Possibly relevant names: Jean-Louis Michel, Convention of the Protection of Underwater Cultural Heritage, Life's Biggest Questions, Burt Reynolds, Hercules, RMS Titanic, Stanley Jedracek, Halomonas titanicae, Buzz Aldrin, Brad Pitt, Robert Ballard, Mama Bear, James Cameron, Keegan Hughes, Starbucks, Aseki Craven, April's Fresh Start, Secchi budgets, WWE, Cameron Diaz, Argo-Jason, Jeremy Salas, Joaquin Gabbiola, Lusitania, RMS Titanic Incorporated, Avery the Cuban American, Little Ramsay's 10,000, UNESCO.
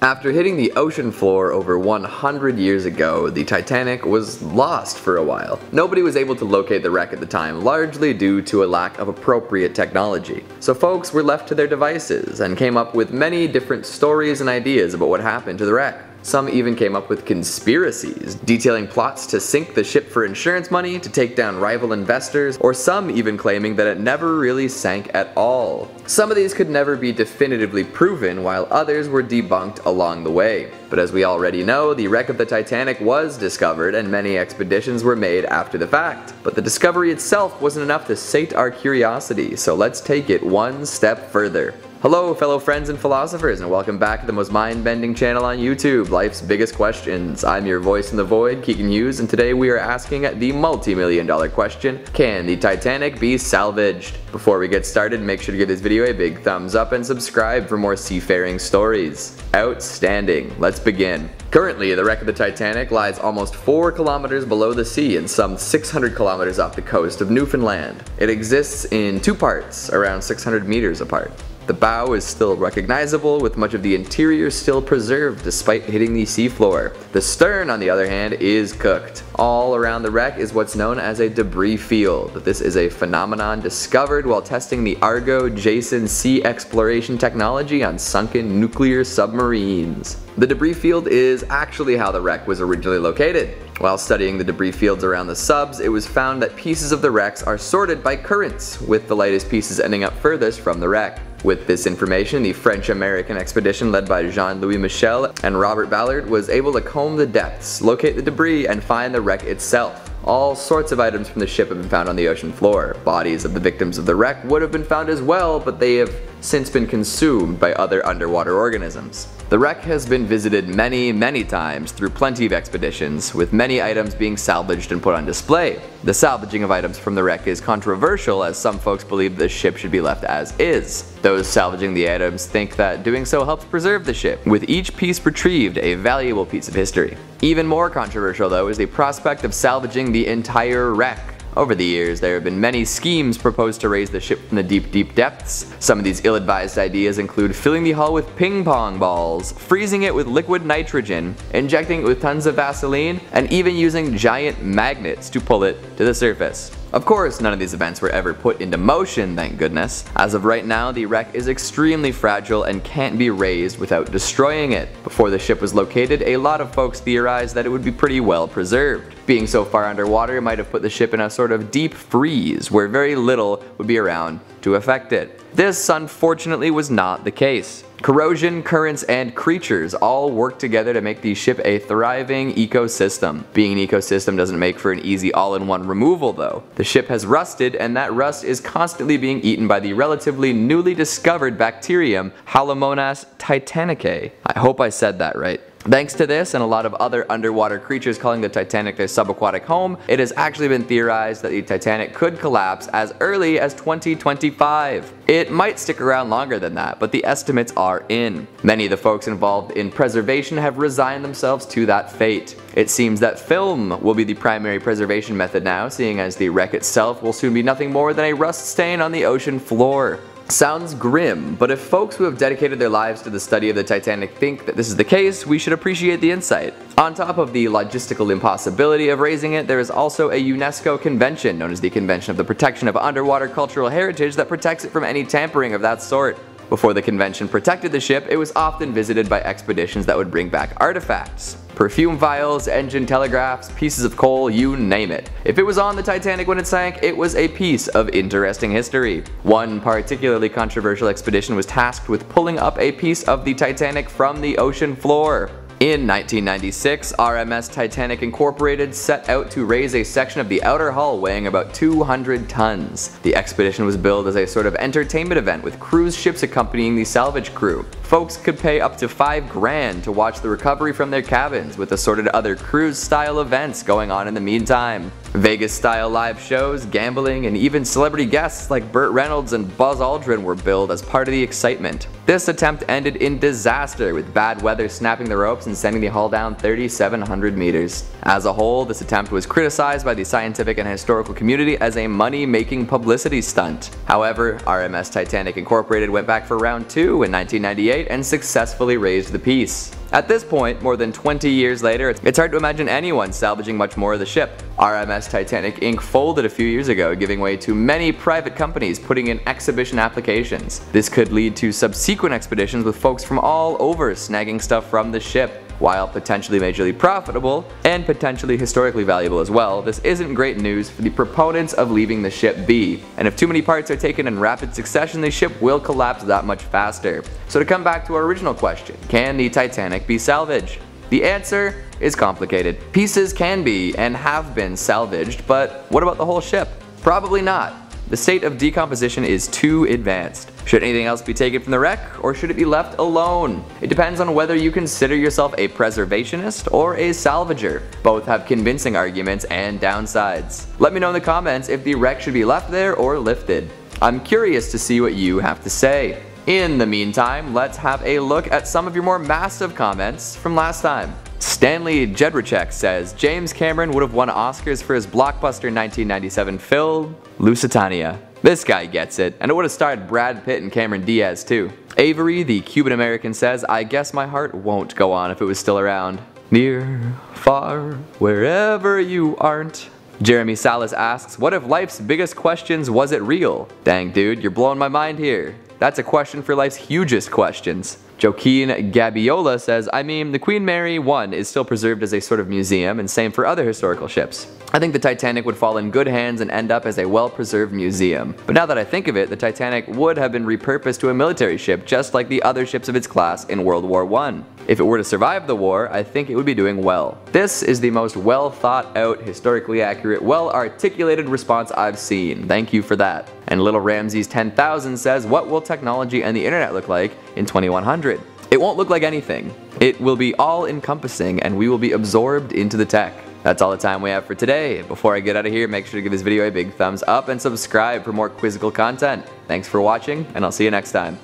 After hitting the ocean floor over 100 years ago, the Titanic was lost for a while. Nobody was able to locate the wreck at the time, largely due to a lack of appropriate technology. So folks were left to their devices and came up with many different stories and ideas about what happened to the wreck. Some even came up with conspiracies, detailing plots to sink the ship for insurance money, to take down rival investors, or some even claiming that it never really sank at all. Some of these could never be definitively proven, while others were debunked along the way. But as we already know, the wreck of the Titanic was discovered and many expeditions were made after the fact. But the discovery itself wasn't enough to sate our curiosity, so let's take it one step further. Hello fellow friends and philosophers, and welcome back to the most mind-bending channel on YouTube, Life's Biggest Questions. I'm your voice in the void, Keegan Hughes, and today we are asking the multi-million-dollar question, can the Titanic be salvaged? Before we get started, make sure to give this video a big thumbs up and subscribe for more seafaring stories. Outstanding. Let's begin. Currently, the wreck of the Titanic lies almost 4 kilometers below the sea and some 600 kilometers off the coast of Newfoundland. It exists in 2 parts, around 600 meters apart. The bow is still recognizable, with much of the interior still preserved despite hitting the seafloor. The stern, on the other hand, is cooked. All around the wreck is what's known as a debris field. This is a phenomenon discovered while testing the Argo-Jason sea exploration technology on sunken nuclear submarines. The debris field is actually how the wreck was originally located. While studying the debris fields around the subs, it was found that pieces of the wrecks are sorted by currents, with the lightest pieces ending up furthest from the wreck. With this information, the French-American expedition led by Jean-Louis Michel and Robert Ballard was able to comb the depths, locate the debris, and find the wreck itself. All sorts of items from the ship have been found on the ocean floor. Bodies of the victims of the wreck would have been found as well, but they have since been consumed by other underwater organisms. The wreck has been visited many, many times through plenty of expeditions, with many items being salvaged and put on display. The salvaging of items from the wreck is controversial, as some folks believe the ship should be left as is. Those salvaging the items think that doing so helps preserve the ship, with each piece retrieved a valuable piece of history. Even more controversial, though, is the prospect of salvaging the entire wreck. Over the years, there have been many schemes proposed to raise the ship from the deep, deep depths. Some of these ill-advised ideas include filling the hull with ping pong balls, freezing it with liquid nitrogen, injecting it with tons of Vaseline, and even using giant magnets to pull it to the surface. Of course, none of these events were ever put into motion, thank goodness. As of right now, the wreck is extremely fragile and can't be raised without destroying it. Before the ship was located, a lot of folks theorized that it would be pretty well preserved. Being so far underwater might have put the ship in a sort of deep freeze where very little would be around to affect it. This, unfortunately, was not the case. Corrosion, currents, and creatures all work together to make the ship a thriving ecosystem. Being an ecosystem doesn't make for an easy all-in-one removal, though. The ship has rusted, and that rust is constantly being eaten by the relatively newly discovered bacterium Halomonas titanicae. I hope I said that right. Thanks to this and a lot of other underwater creatures calling the Titanic their subaquatic home, it has actually been theorized that the Titanic could collapse as early as 2025. It might stick around longer than that, but the estimates are in. Many of the folks involved in preservation have resigned themselves to that fate. It seems that film will be the primary preservation method now, seeing as the wreck itself will soon be nothing more than a rust stain on the ocean floor. Sounds grim, but if folks who have dedicated their lives to the study of the Titanic think that this is the case, we should appreciate the insight. On top of the logistical impossibility of raising it, there is also a UNESCO convention known as the Convention of the Protection of Underwater Cultural Heritage that protects it from any tampering of that sort. Before the convention protected the ship, it was often visited by expeditions that would bring back artifacts. Perfume vials, engine telegraphs, pieces of coal, you name it. If it was on the Titanic when it sank, it was a piece of interesting history. One particularly controversial expedition was tasked with pulling up a piece of the Titanic from the ocean floor. In 1996, RMS Titanic Incorporated set out to raise a section of the outer hull weighing about 200 tons. The expedition was billed as a sort of entertainment event with cruise ships accompanying the salvage crew. Folks could pay up to $5,000 to watch the recovery from their cabins, with assorted other cruise-style events going on in the meantime. Vegas-style live shows, gambling, and even celebrity guests like Burt Reynolds and Buzz Aldrin were billed as part of the excitement. This attempt ended in disaster, with bad weather snapping the ropes and sending the hull down 3,700 meters. As a whole, this attempt was criticized by the scientific and historical community as a money-making publicity stunt. However, RMS Titanic Incorporated went back for round 2 in 1998 and successfully raised the piece. At this point, more than 20 years later, it's hard to imagine anyone salvaging much more of the ship. RMS Titanic Inc. folded a few years ago, giving way to many private companies putting in exhibition applications. This could lead to subsequent expeditions with folks from all over snagging stuff from the ship. While potentially majorly profitable, and potentially historically valuable as well, this isn't great news for the proponents of leaving the ship be. And if too many parts are taken in rapid succession, the ship will collapse that much faster. So to come back to our original question, can the Titanic be salvaged? The answer is complicated. Pieces can be and have been salvaged, but what about the whole ship? Probably not. The state of decomposition is too advanced. Should anything else be taken from the wreck, or should it be left alone? It depends on whether you consider yourself a preservationist or a salvager. Both have convincing arguments and downsides. Let me know in the comments if the wreck should be left there or lifted. I'm curious to see what you have to say. In the meantime, let's have a look at some of your more massive comments from last time. Stanley Jedracek says, James Cameron would have won Oscars for his blockbuster 1997 film, Lusitania. This guy gets it, and it would have starred Brad Pitt and Cameron Diaz too. Avery the Cuban American says, I guess my heart won't go on if it was still around. Near, far, wherever you aren't. Jeremy Salas asks, what if Life's Biggest Questions was it real? Dang dude, you're blowing my mind here. That's a question for Life's Hugest Questions. Joaquin Gabbiola says, I mean, the Queen Mary 1 is still preserved as a sort of museum, and same for other historical ships. I think the Titanic would fall in good hands and end up as a well-preserved museum. But now that I think of it, the Titanic would have been repurposed to a military ship, just like the other ships of its class in World War I. If it were to survive the war, I think it would be doing well. This is the most well-thought-out, historically accurate, well-articulated response I've seen. Thank you for that. And Little Ramsay's 10,000 says, what will technology and the internet look like in 2100? It won't look like anything. It will be all-encompassing, and we will be absorbed into the tech. That's all the time we have for today. Before I get out of here, make sure to give this video a big thumbs up and subscribe for more quizzical content. Thanks for watching, and I'll see you next time.